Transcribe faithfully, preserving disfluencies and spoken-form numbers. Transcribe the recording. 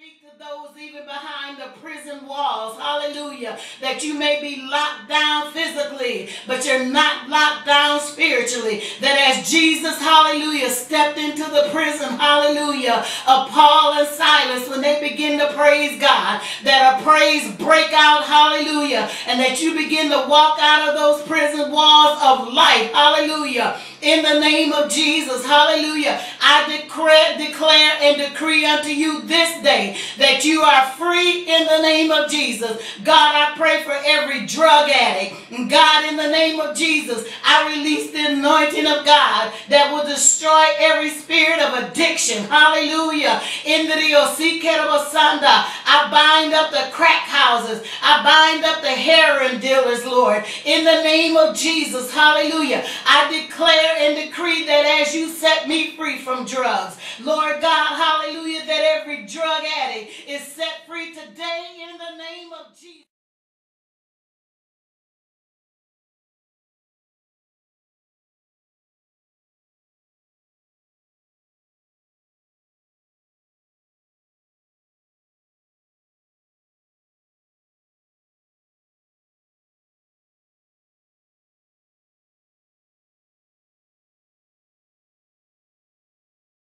Speak to those even behind the prison walls, hallelujah, that you may be locked down physically, but you're not locked down spiritually. That as Jesus, hallelujah, stepped into the prison, hallelujah, of Paul and Silas when they begin to praise God, that a praise break out, hallelujah, and that you begin to walk out of those prison walls of life, hallelujah. In the name of Jesus, hallelujah, I declare, declare and decree unto you this day that you are free in the name of Jesus. God, I pray for every drug addict. God, in the name of Jesus, I release the anointing of God that will destroy every spirit of addiction. Hallelujah. In the Diosikerabosanda, I bind up the crack houses. I bind up the heroin dealers, Lord. In the name of Jesus, hallelujah, I declare and decree that as you set me free from drugs, Lord God, hallelujah, that every drug addict is set free today in the name of Jesus.